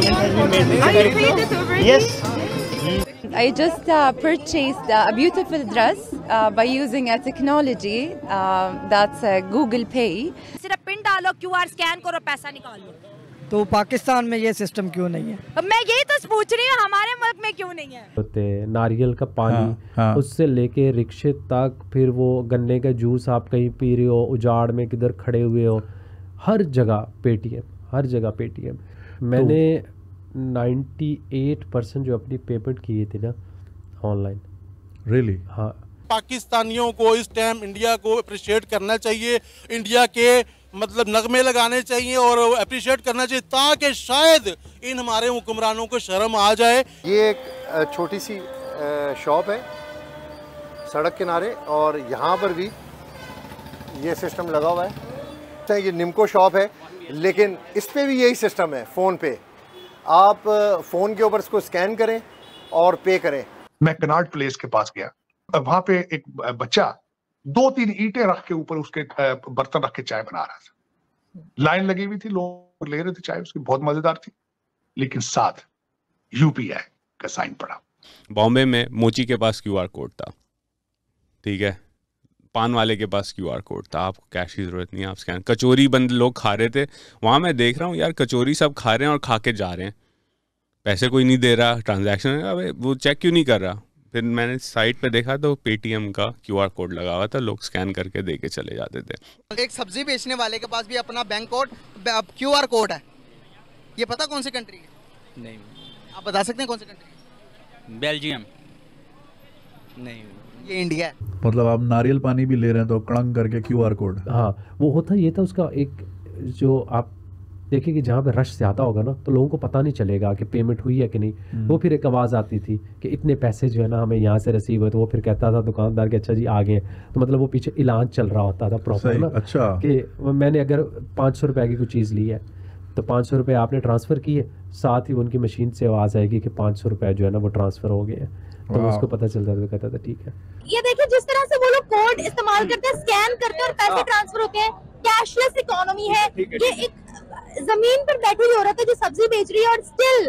payment has been made. Oh, you paid it already? Yes. I just purchased a beautiful dress by using a technology that's Google Pay. सिर्फ pin डालो, QR scan करो, पैसा निकालो. तो पाकिस्तान में ये system क्यों नहीं है? मैं यही तो पूछ रही हूँ, हमारे मुल्क में क्यों नहीं है? होते हैं नारियल का पानी, उससे लेके रिक्शे तक, फिर वो गन्ने का जूस आप कहीं पी रहे हो, उजाड़ में किधर खड़े हुए हो, हर जगह पेटीएम, हर जगह पेटीएम. मैंने 98% जो अपनी पेमेंट किए थे ना ऑनलाइन. रियली? हाँ. पाकिस्तानियों को इस टाइम इंडिया को अप्रिशिएट करना चाहिए, इंडिया के मतलब नगमे लगाने चाहिए और अप्रिशिएट करना चाहिए, ताकि शायद इन हमारे हुक्मरानों को शर्म आ जाए. ये एक छोटी सी शॉप है सड़क किनारे और यहाँ पर भी ये सिस्टम लगा हुआ है. ये निम्को शॉप है लेकिन इस पर भी यही सिस्टम है. फ़ोन पे, आप फ़ोन के ऊपर इसको स्कैन करें और पे करें. मैं कनॉट प्लेस के पास गया, वहाँ पे एक बच्चा 2-3 ईंटें रख के ऊपर उसके बर्तन रख के चाय बना रहा था. लाइन लगी हुई थी, लोग ले रहे थे चाय, उसकी बहुत मजेदार थी, लेकिन साथ यूपीआई का साइन पड़ा. बॉम्बे में मोची के पास क्यूआर कोड था, ठीक है, पान वाले के पास क्यूआर कोड था, आपको कैश की जरूरत नहीं है, आप स्कैन. कचौरी बंद लोग खा रहे थे वहां, मैं देख रहा हूँ यार कचौरी सब खा रहे हैं और खा के जा रहे हैं, पैसे कोई नहीं दे रहा, ट्रांजैक्शन है, वो चेक क्यों नहीं कर रहा? फिर मैंने साइट पे देखा तो पेटीएम का क्यूआर कोड लगा हुआ था, लोग स्कैन करके दे के चले जाते थे. एक सब्जी बेचने वाले के पास भी अपना बैंक कोड क्यूआर कोड है. ये पता कौन सी कंट्री है? नहीं. आप बता सकते हैं कौन सी कंट्री है? बेल्जियम? नहीं, ये इंडिया. मतलब आप नारियल पानी भी ले रहे हैं तो कड़ंग करके क्यूआर कोड. हाँ, वो होता ये था उसका एक, जो आप देखिए कि जहाँ पे रश ज़्यादा होगा ना तो लोगों को पता नहीं चलेगा कि पेमेंट हुई है कि नहीं. वो फिर एक आवाज़ आती थी कि इतने पैसे जो है ना हमें यहाँ से रसीव हुए, तो वो फिर कहता था दुकानदार कि अच्छा जी आ गए, तो मतलब वो पीछे ऐलान चल रहा होता था प्रॉपर ना. अच्छा. कि मैंने अगर 500 रुपये की कोई चीज़ ली है तो 500 रुपये आपने ट्रांसफ़र किए, साथ ही उनकी मशीन से आवाज़ आएगी कि 500 रुपये जो है ना वो ट्रांसफ़र हो गए हैं, तो उसको पता चलता था, कहता था ठीक है. ये देखिए जिस तरह से वो लोग कोड इस्तेमाल करते हैं, स्कैन करते हैं और पैसे ट्रांसफ़र होते हैं, कैशलेस इकोनॉमी है. ये एक जमीन पर बैठी हुई औरत है जो सब्जी बेच रही है और स्टिल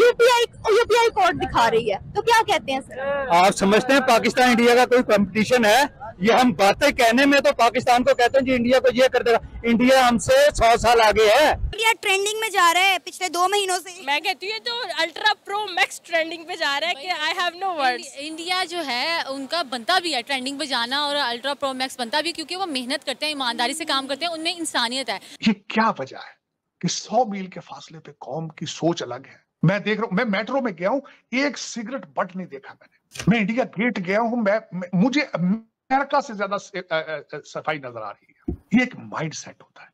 यूपीआई कोड दिखा रही है, तो क्या कहते हैं सर? आप समझते हैं पाकिस्तान इंडिया का कोई कंपटीशन है? ये हम बातें कहने में तो पाकिस्तान को कहते हैं जी इंडिया को ये कर देगा, इंडिया हमसे 100 साल आगे है. इंडिया ट्रेंडिंग में जा रहा है पिछले 2 महीनों से. मैं कहती हूँ तो अल्ट्रा प्रो मैक्स ट्रेंडिंग पे जा रहा है कि I have no words. India जो है उनका बनता भी है ट्रेंडिंग पे जाना और अल्ट्रा प्रो मैक्स बनता भी, क्योंकि वो मेहनत करते हैं, ईमानदारी से काम करते हैं, उनमें इंसानियत है. ये क्या वजह है कि 100 मील के फासले पे कौम की सोच अलग है? मैं देख रहा हूँ, मैं मेट्रो में गया हूँ, एक सिगरेट बट नहीं देखा मैंने. मैं इंडिया गेट गया हूँ, मुझे अमेरिका से ज्यादा सफाई नजर आ रही है. ये एक माइंडसेट होता है,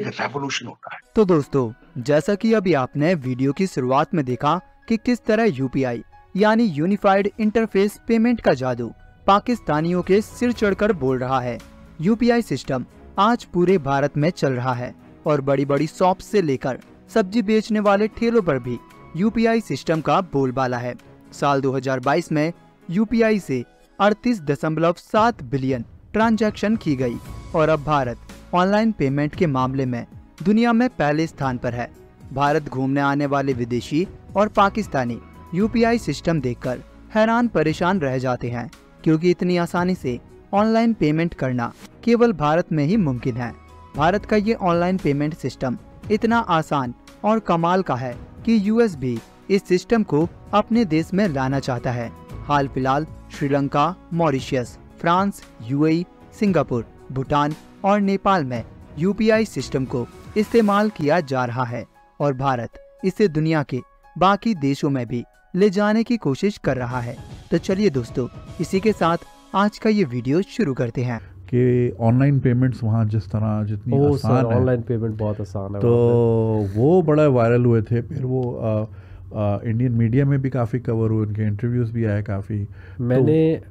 एक रेवोल्यूशन होता है. तो दोस्तों, जैसा कि अभी आपने वीडियो की शुरुआत में देखा कि किस तरह यूपीआई यानी यूनिफाइड इंटरफेस पेमेंट का जादू पाकिस्तानियों के सिर चढ़कर बोल रहा है. यूपीआई सिस्टम आज पूरे भारत में चल रहा है और बड़ी बड़ी शॉप से लेकर सब्जी बेचने वाले ठेलों पर भी यूपीआई सिस्टम का बोलबाला है. साल 2022 में यूपीआई से 38.7 बिलियन ट्रांजैक्शन की गई और अब भारत ऑनलाइन पेमेंट के मामले में दुनिया में पहले स्थान पर है. भारत घूमने आने वाले विदेशी और पाकिस्तानी यूपीआई सिस्टम देखकर हैरान परेशान रह जाते हैं, क्योंकि इतनी आसानी से ऑनलाइन पेमेंट करना केवल भारत में ही मुमकिन है. भारत का ये ऑनलाइन पेमेंट सिस्टम इतना आसान और कमाल का है कि यूएस भी इस सिस्टम को अपने देश में लाना चाहता है. हाल फिलहाल Sri Lanka, Mauritius, France, UAE, Singapore, Bhutan और नेपाल में यूपीआई सिस्टम को इस्तेमाल किया जा रहा है और भारत इसे दुनिया के बाकी देशों में भी ले जाने की कोशिश कर रहा है. तो चलिए दोस्तों, इसी के साथ आज का ये वीडियो शुरू करते हैं कि ऑनलाइन पेमेंट्स वहाँ जिस तरह जितनी आसान है, ऑनलाइन पेमेंट बहुत आसान है, तो वो बड़ा वायरल हुए थे. फिर वो इंडियन मीडिया में भी काफ़ी कवर हुए, उनके इंटरव्यूज़ भी आए काफ़ी. मैंने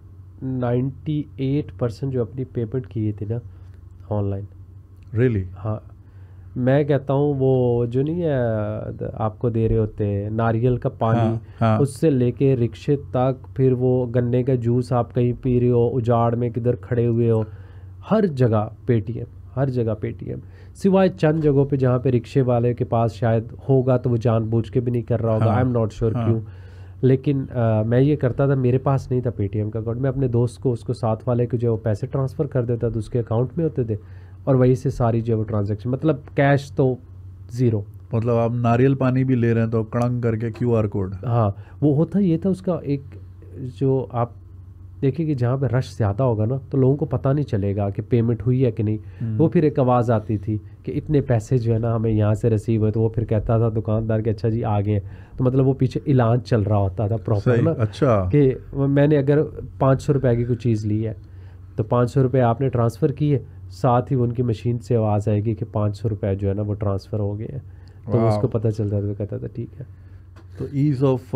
98% जो अपनी पेमेंट किए थे ना ऑनलाइन. रियली? हाँ. मैं कहता हूँ वो जो नहीं है आपको दे रहे होते हैं नारियल का पानी, उससे लेके रिक्शे तक, फिर वो गन्ने का जूस आप कहीं पी रहे हो, उजाड़ में किधर खड़े हुए हो, हर जगह पेटीएम, हर जगह पेटीएम, सिवाय चंद जगहों पे जहाँ पे रिक्शे वाले के पास शायद होगा तो वो जानबूझ के भी नहीं कर रहा होगा, आई एम नॉट श्योर क्यों, लेकिन मैं ये करता था, मेरे पास नहीं था पेटीएम का अकाउंट, मैं अपने दोस्त को उसको साथ वाले के जो पैसे ट्रांसफ़र कर देता था उसके अकाउंट में होते थे और वहीं से सारी जो वो ट्रांजेक्शन, मतलब कैश तो ज़ीरो। मतलब आप नारियल पानी भी ले रहे हैं तो कड़ंग करके QR कोड। हाँ, वो होता ये था उसका, एक जो आप देखिए कि जहाँ पे रश ज़्यादा होगा ना तो लोगों को पता नहीं चलेगा कि पेमेंट हुई है कि नहीं, वो फिर एक आवाज़ आती थी कि इतने पैसे जो है ना हमें यहाँ से रिसीव हुए, तो वो फिर कहता था दुकानदार कि अच्छा जी आ गए, तो मतलब वो पीछे ऐलान चल रहा होता था प्रॉपर ना, अच्छा कि मैंने अगर 500 रुपये की कोई चीज़ ली है तो 500 रुपये आपने ट्रांसफ़र किए, साथ ही उनकी मशीन से आवाज़ आएगी कि 500 रुपये जो है ना वो ट्रांसफ़र हो गए, तो उसको पता चलता था, कहता था ठीक है। तो ईज़ ऑफ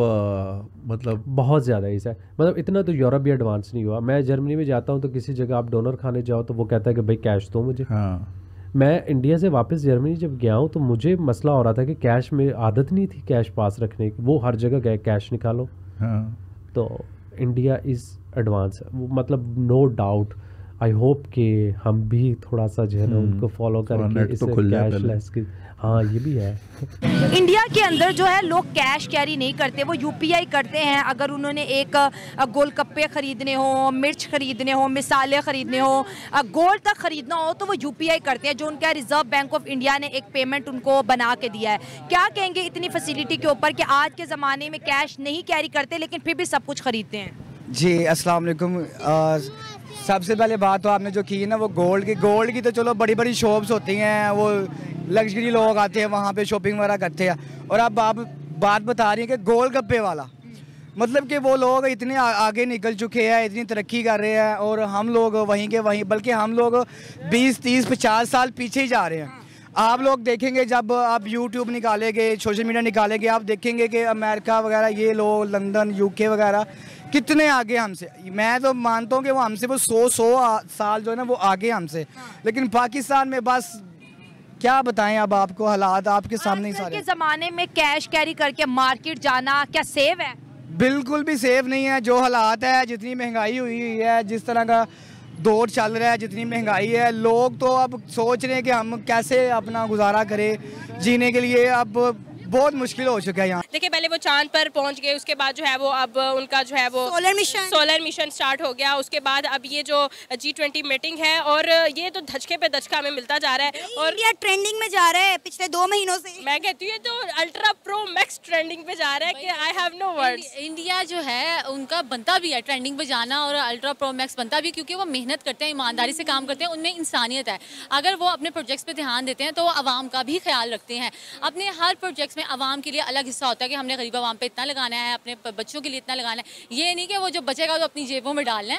मतलब बहुत ज़्यादा ईज़ है, मतलब इतना तो यूरोप भी एडवांस नहीं हुआ। मैं जर्मनी में जाता हूँ तो किसी जगह आप डोनर खाने जाओ तो वो कहता है कि भाई कैश दो मुझे। हाँ, मैं इंडिया से वापस जर्मनी जब गया हूँ तो मुझे मसला हो रहा था कि कैश में आदत नहीं थी कैश पास रखने की, वो हर जगह गए कैश निकालो। हाँ, तो इंडिया इज़ एडवांस, मतलब नो डाउट। आई होप कि हम भी थोड़ा सा जो है ना उनको फॉलो करके इसे कैशलेस की। हाँ, ये भी है। इंडिया के अंदर जो है लोग कैश कैरी नहीं करते, वो UPI करते हैं। अगर उन्होंने एक गोलगप्पे खरीदने हो, मिर्च खरीदने हो, मिसाले खरीदने हो, गोल्ड तक खरीदना हो तो वो UPI करते हैं, जो उनका रिजर्व बैंक ऑफ इंडिया ने एक पेमेंट उनको बना के दिया है। क्या कहेंगे इतनी फैसिलिटी के ऊपर कि आज के ज़माने में कैश नहीं कैरी करते लेकिन फिर भी सब कुछ खरीदते हैं? जी, अस्सलाम वालेकुम। सबसे पहले बात तो आपने जो की ना वो गोल्ड की तो चलो बड़ी बड़ी शॉप्स होती हैं, वो लग्जरी लोग आते हैं वहाँ पे शॉपिंग वगैरह करते हैं। और अब आप बात बता रही हैं कि गोल गप्पे वाला, मतलब कि वो लोग इतने आगे निकल चुके हैं, इतनी तरक्की कर रहे हैं और हम लोग वहीं के वहीं, बल्कि हम लोग 20 30 50 साल पीछे ही जा रहे हैं। आप लोग देखेंगे जब आप YouTube निकालेंगे, सोशल मीडिया निकालेंगे, आप देखेंगे कि अमेरिका वगैरह ये लोग, लंदन, UK वगैरह कितने आगे हमसे। मैं तो मानता हूँ कि वो हमसे वो 100 साल जो है ना वो आगे हमसे। लेकिन पाकिस्तान में बस क्या बताएं अब आपको, हालात आपके सामने सारे। के जमाने में कैश कैरी करके मार्केट जाना क्या सेफ है? बिल्कुल भी सेफ नहीं है। जो हालात है, जितनी महंगाई हुई है, जिस तरह का दौर चल रहा है, जितनी महंगाई है, लोग तो अब सोच रहे हैं कि हम कैसे अपना गुजारा करें जीने के लिए। अब बहुत मुश्किल हो चुका है यहाँ। देखिए, पहले वो चांद पर पहुँच गए, उसके बाद जो है वो अब उनका जो है वो सोलर मिशन स्टार्ट हो गया, उसके बाद अब ये जो G20 मीटिंग है, और ये तो धचके पे धचका हमें मिलता जा रहा है और इंडिया ट्रेंडिंग में जा रहा है पिछले 2 महीनों से। मैं कहती हूँ ये तो अल्ट्रा प्रो मैक्स ट्रेंडिंग पे जा रहा है कि I have no words. India जो है उनका बनता भी है ट्रेंडिंग पे जाना और अल्ट्रा प्रो मैक्स बनता भी है, क्योंकि वो मेहनत करते हैं, ईमानदारी से काम करते हैं, उनमें इंसानियत है। अगर वो अपने प्रोजेक्ट्स पे ध्यान देते हैं तो वो आवाम का भी ख्याल रखते हैं। अपने हर प्रोजेक्ट्स में आवाम के लिए अलग हिस्सा होता है कि हमने गरीब आवाम पे इतना लगाना है, अपने बच्चों के लिए इतना लगाना है। ये नहीं कि वो जो बचेगा वो अपनी जेबों में डालना है,